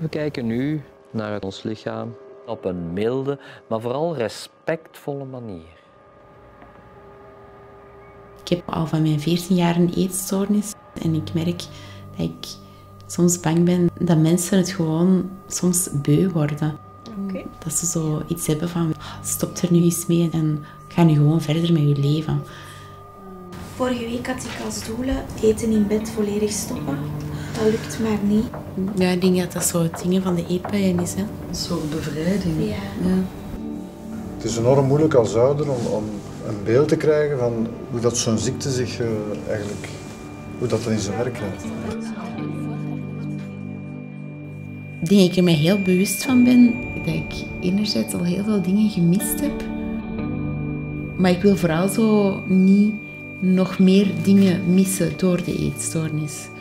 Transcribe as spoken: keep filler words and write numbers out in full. We kijken nu naar ons lichaam op een milde, maar vooral respectvolle manier. Ik heb al van mijn veertien jaar een eetstoornis en ik merk dat ik soms bang ben dat mensen het gewoon soms beu worden. Okay. Dat ze zo iets hebben van, stop er nu eens mee en ga nu gewoon verder met je leven. Vorige week had ik als doelen eten in bed volledig stoppen. Dat lukt maar niet. Ja, ik denk dat dat zo het ding van de eetbuien is, hè? Een soort bevrijding. Ja. Ja. Het is enorm moeilijk als ouder om, om een beeld te krijgen van hoe dat zo'n ziekte zich uh, eigenlijk, hoe dat in zijn werk gaat. Ik denk dat ik er mij heel bewust van ben dat ik enerzijds al heel veel dingen gemist heb. Maar ik wil vooral zo niet nog meer dingen missen door de eetstoornis.